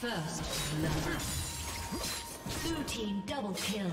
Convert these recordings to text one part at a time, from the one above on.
First love. Blue team double kill.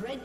Red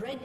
Red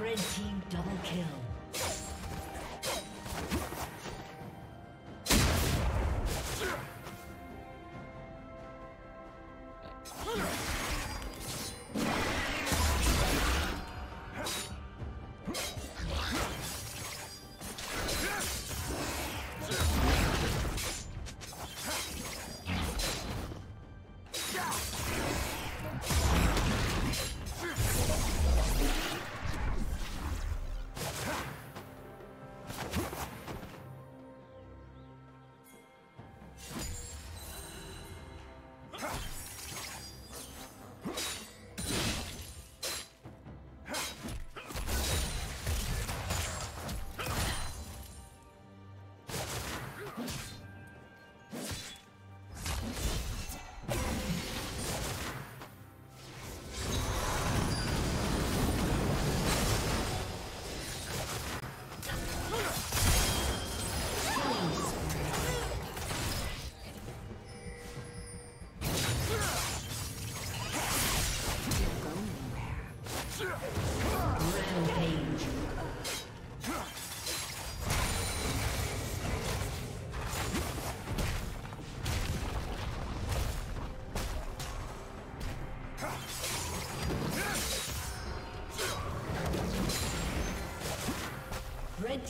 Red team double kill. Rampage.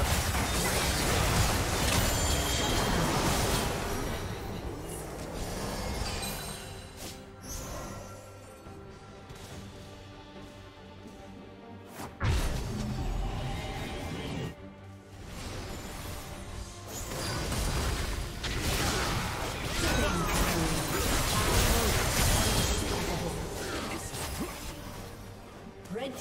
Team's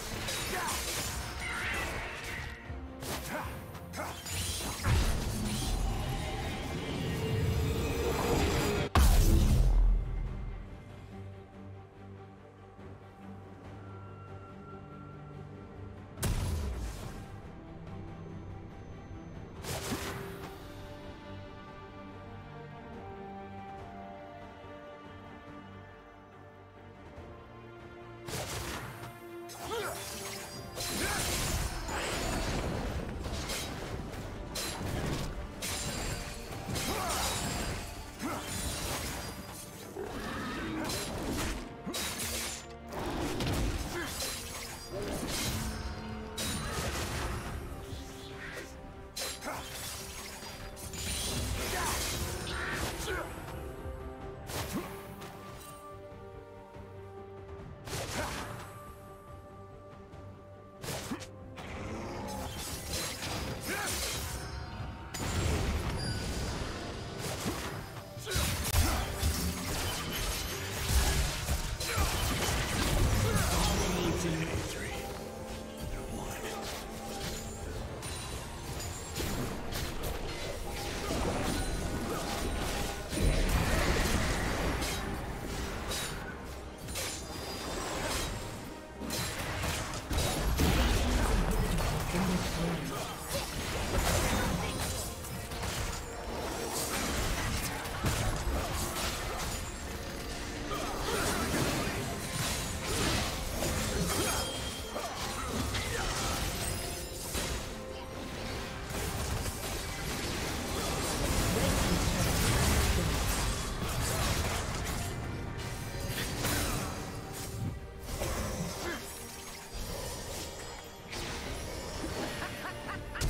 Team's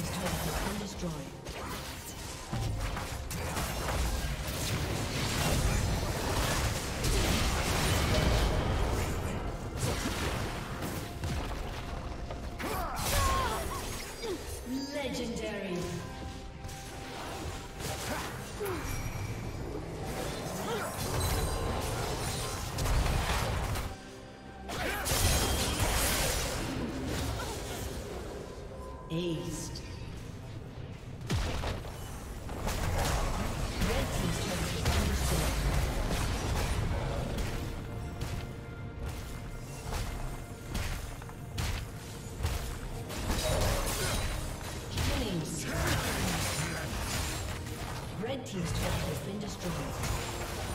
turret has been destroyed. Red team's turret has been destroyed.